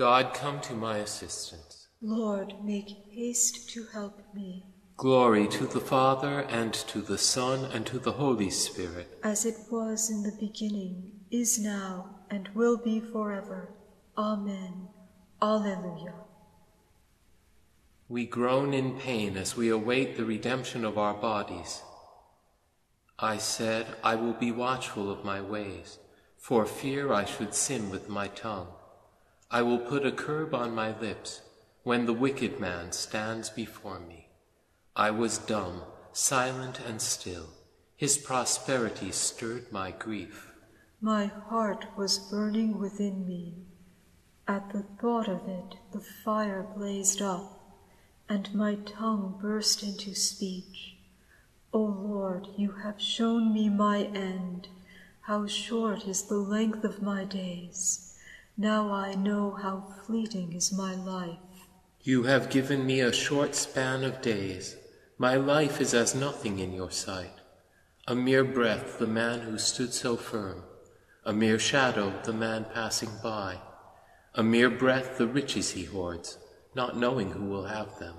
God, come to my assistance. Lord, make haste to help me. Glory to the Father, and to the Son, and to the Holy Spirit. As it was in the beginning, is now, and will be forever. Amen. Alleluia. We groan in pain as we await the redemption of our bodies. I said, I will be watchful of my ways, for fear I should sin with my tongue. I will put a curb on my lips when the wicked man stands before me. I was dumb, silent and still. His prosperity stirred my grief. My heart was burning within me. At the thought of it, the fire blazed up, and my tongue burst into speech. O Lord, you have shown me my end. How short is the length of my days. Now I know how fleeting is my life. You have given me a short span of days. My life is as nothing in your sight. A mere breath, the man who stood so firm. A mere shadow, the man passing by. A mere breath, the riches he hoards, not knowing who will have them.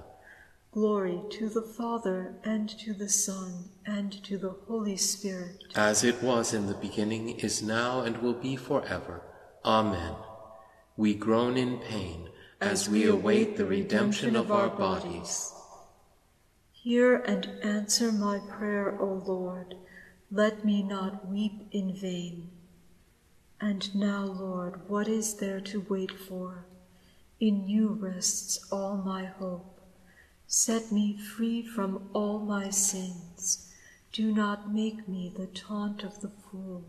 Glory to the Father, and to the Son, and to the Holy Spirit. As it was in the beginning, is now, and will be forever. Amen. We groan in pain as we await the redemption of our bodies. Hear and answer my prayer, O Lord. Let me not weep in vain. And now, Lord, what is there to wait for? In you rests all my hope. Set me free from all my sins. Do not make me the taunt of the fool.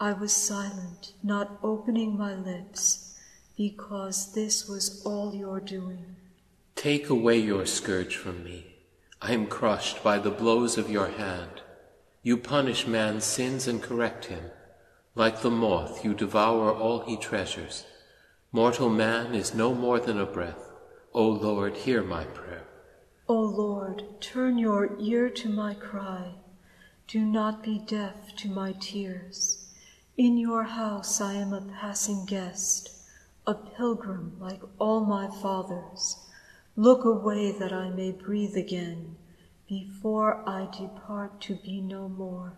I was silent, not opening my lips, because this was all your doing. Take away your scourge from me. I am crushed by the blows of your hand. You punish man's sins and correct him. Like the moth, you devour all he treasures. Mortal man is no more than a breath. O Lord, hear my prayer. O Lord, turn your ear to my cry. Do not be deaf to my tears. In your house I am a passing guest, a pilgrim like all my fathers. Look away that I may breathe again, before I depart to be no more.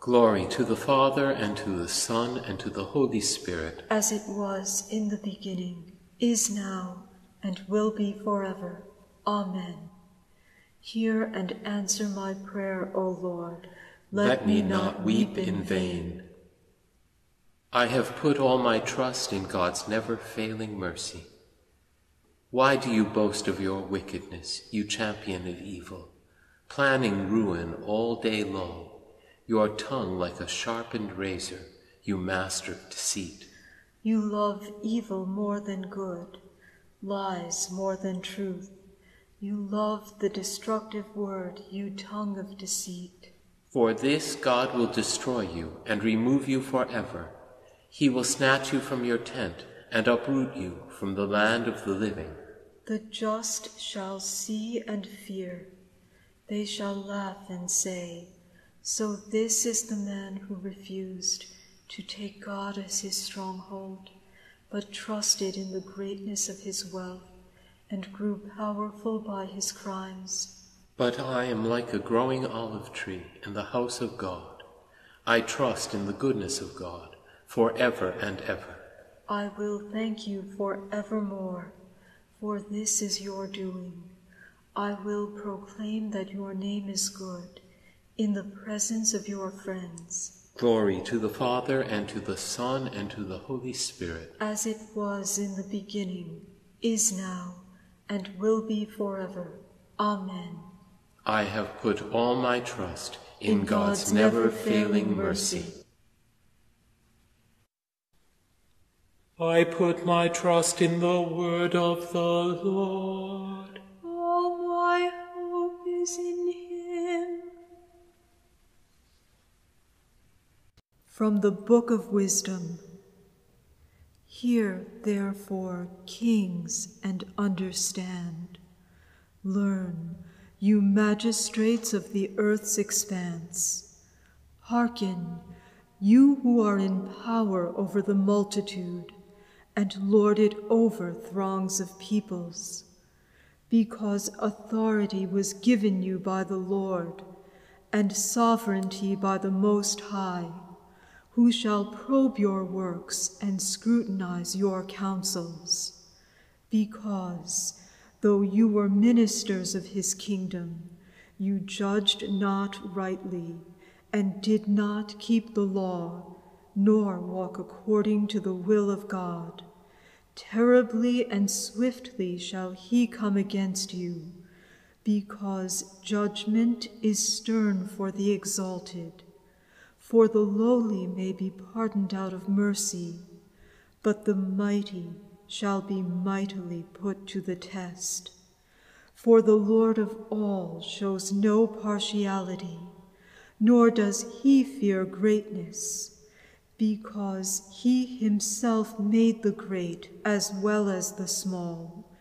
Glory to the Father, and to the Son, and to the Holy Spirit. As it was in the beginning, is now, and will be forever. Amen. Hear and answer my prayer, O Lord. Let me not weep in vain. I have put all my trust in God's never-failing mercy. Why do you boast of your wickedness, you champion of evil, planning ruin all day long? Your tongue like a sharpened razor, you master of deceit. You love evil more than good, lies more than truth. You love the destructive word, you tongue of deceit. For this God will destroy you and remove you forever. He will snatch you from your tent and uproot you from the land of the living. The just shall see and fear. They shall laugh and say, so this is the man who refused to take God as his stronghold, but trusted in the greatness of his wealth, and grew powerful by his crimes. But I am like a growing olive tree in the house of God. I trust in the goodness of God forever and ever. I will thank you forevermore, for this is your doing. I will proclaim that your name is good, in the presence of your friends. Glory to the Father, and to the Son, and to the Holy Spirit. As it was in the beginning, is now, and will be forever. Amen. I have put all my trust in God's never-failing mercy. I put my trust in the word of the Lord. All my hope is in him. From the Book of Wisdom. Hear, therefore, kings, and understand. Learn, you magistrates of the earth's expanse. Hearken, you who are in power over the multitude, and lord it over throngs of peoples, because authority was given you by the Lord, and sovereignty by the Most High, who shall probe your works and scrutinize your counsels. Because, though you were ministers of his kingdom, you judged not rightly, and did not keep the law, nor walk according to the will of God. Terribly and swiftly shall he come against you, because judgment is stern for the exalted. For the lowly may be pardoned out of mercy, but the mighty shall be mightily put to the test. For the Lord of all shows no partiality, nor does he fear greatness, because he himself made the great as well as the small,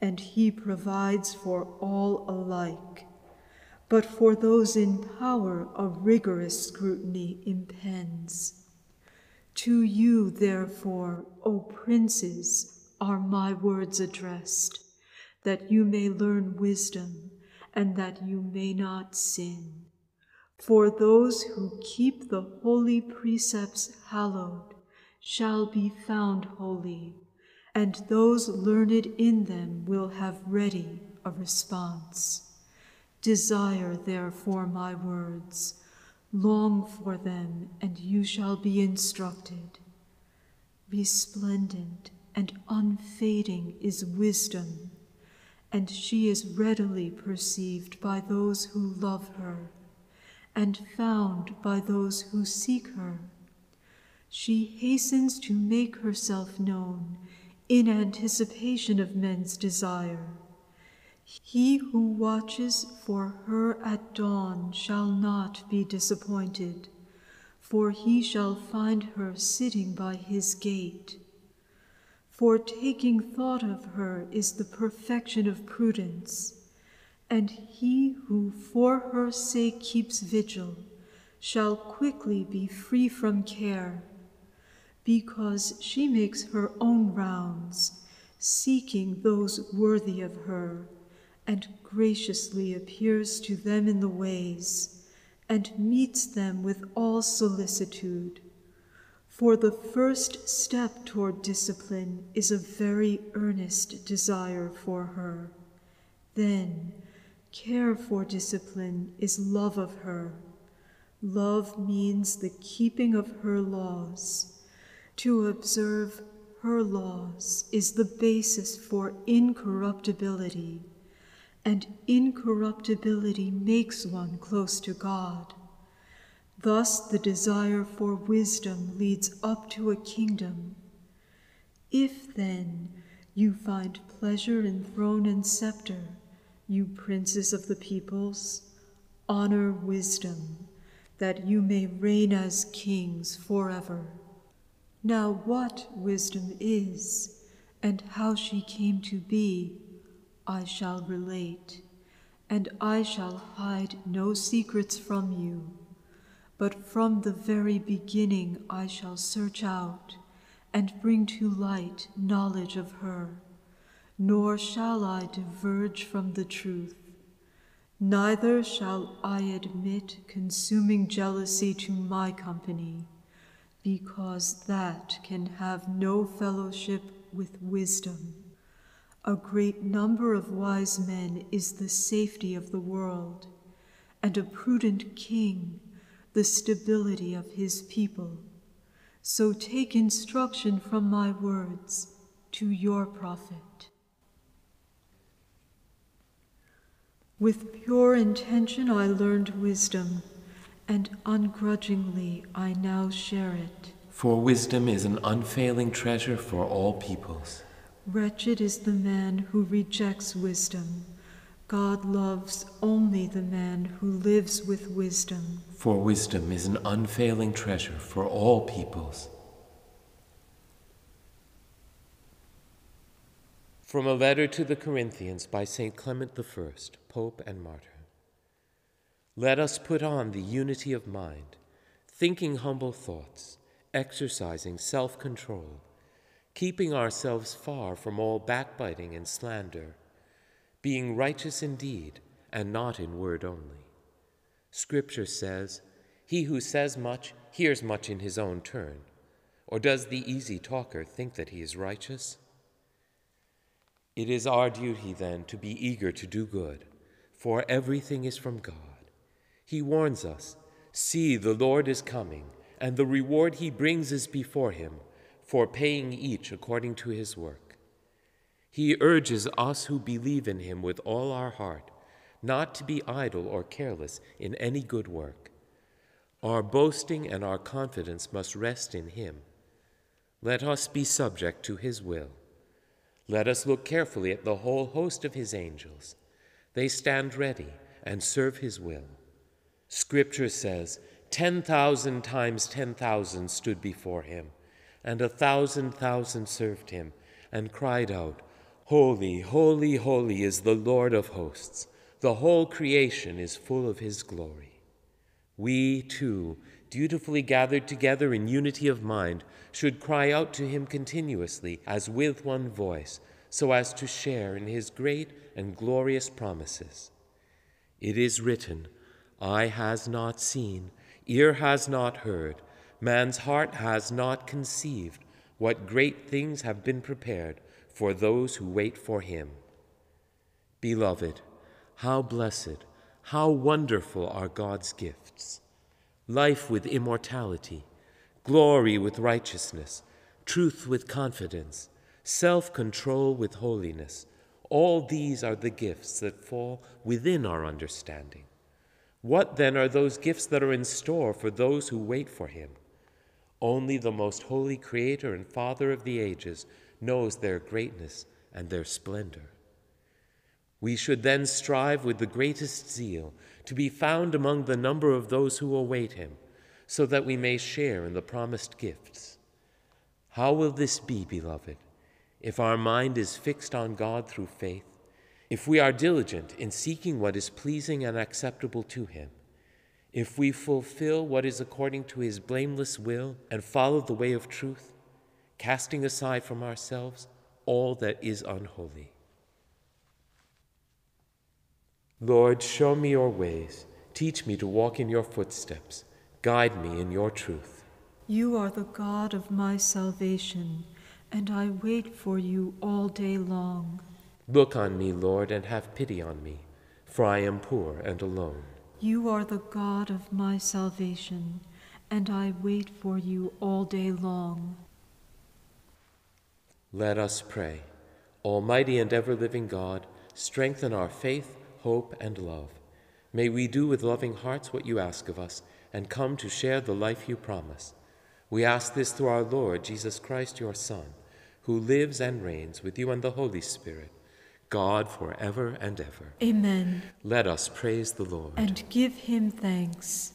and he provides for all alike. But for those in power a rigorous scrutiny impends. To you, therefore, O princes, are my words addressed, that you may learn wisdom, and that you may not sin. For those who keep the holy precepts hallowed shall be found holy, and those learned in them will have ready a response. Desire therefore my words, long for them, and you shall be instructed. Resplendent and unfading is wisdom, and she is readily perceived by those who love her, and found by those who seek her. She hastens to make herself known in anticipation of men's desire. He who watches for her at dawn shall not be disappointed, for he shall find her sitting by his gate. For taking thought of her is the perfection of prudence, and he who for her sake keeps vigil shall quickly be free from care, because she makes her own rounds, seeking those worthy of her, and graciously appears to them in the ways, and meets them with all solicitude. For the first step toward discipline is a very earnest desire for her. Then, care for discipline is love of her. Love means the keeping of her laws. To observe her laws is the basis for incorruptibility, and incorruptibility makes one close to God. Thus the desire for wisdom leads up to a kingdom. If, then, you find pleasure in throne and scepter, you princes of the peoples, honor wisdom, that you may reign as kings forever. Now what wisdom is, and how she came to be, I shall relate, and I shall hide no secrets from you. But from the very beginning I shall search out, and bring to light knowledge of her. Nor shall I diverge from the truth. Neither shall I admit consuming jealousy to my company, because that can have no fellowship with wisdom. A great number of wise men is the safety of the world, and a prudent king the stability of his people. So take instruction from my words to your profit. With pure intention I learned wisdom, and ungrudgingly I now share it. For wisdom is an unfailing treasure for all peoples. Wretched is the man who rejects wisdom. God loves only the man who lives with wisdom. For wisdom is an unfailing treasure for all peoples. From a letter to the Corinthians by St. Clement I, Pope and Martyr. Let us put on the unity of mind, thinking humble thoughts, exercising self-control, keeping ourselves far from all backbiting and slander, being righteous in deed and not in word only. Scripture says, he who says much hears much in his own turn, or does the easy talker think that he is righteous? It is our duty, then, to be eager to do good, for everything is from God. He warns us, see, the Lord is coming, and the reward he brings is before him, for paying each according to his work. He urges us who believe in him with all our heart, not to be idle or careless in any good work. Our boasting and our confidence must rest in him. Let us be subject to his will. Let us look carefully at the whole host of his angels. They stand ready and serve his will. Scripture says, 10,000 times 10,000 stood before him, and 1,000,000 served him, and cried out, Holy, holy, holy is the Lord of hosts. The whole creation is full of his glory. We, too, dutifully gathered together in unity of mind, should cry out to him continuously as with one voice, so as to share in his great and glorious promises. It is written, eye has not seen, ear has not heard, man's heart has not conceived what great things have been prepared for those who wait for him. Beloved, how blessed, how wonderful are God's gifts! Life with immortality, glory with righteousness, truth with confidence, self-control with holiness. All these are the gifts that fall within our understanding. What then are those gifts that are in store for those who wait for him? Only the most holy Creator and Father of the ages knows their greatness and their splendor. We should then strive with the greatest zeal to be found among the number of those who await him, so that we may share in the promised gifts. How will this be, beloved, if our mind is fixed on God through faith, if we are diligent in seeking what is pleasing and acceptable to him, if we fulfill what is according to his blameless will and follow the way of truth, casting aside from ourselves all that is unholy? Lord, show me your ways. Teach me to walk in your footsteps. Guide me in your truth. You are the God of my salvation, and I wait for you all day long. Look on me, Lord, and have pity on me, for I am poor and alone. You are the God of my salvation, and I wait for you all day long. Let us pray. Almighty and ever-living God, strengthen our faith, hope, and love. May we do with loving hearts what you ask of us, and come to share the life you promise. We ask this through our Lord Jesus Christ, your Son, who lives and reigns with you and the Holy Spirit, God forever and ever. Amen. Let us praise the Lord. And give him thanks.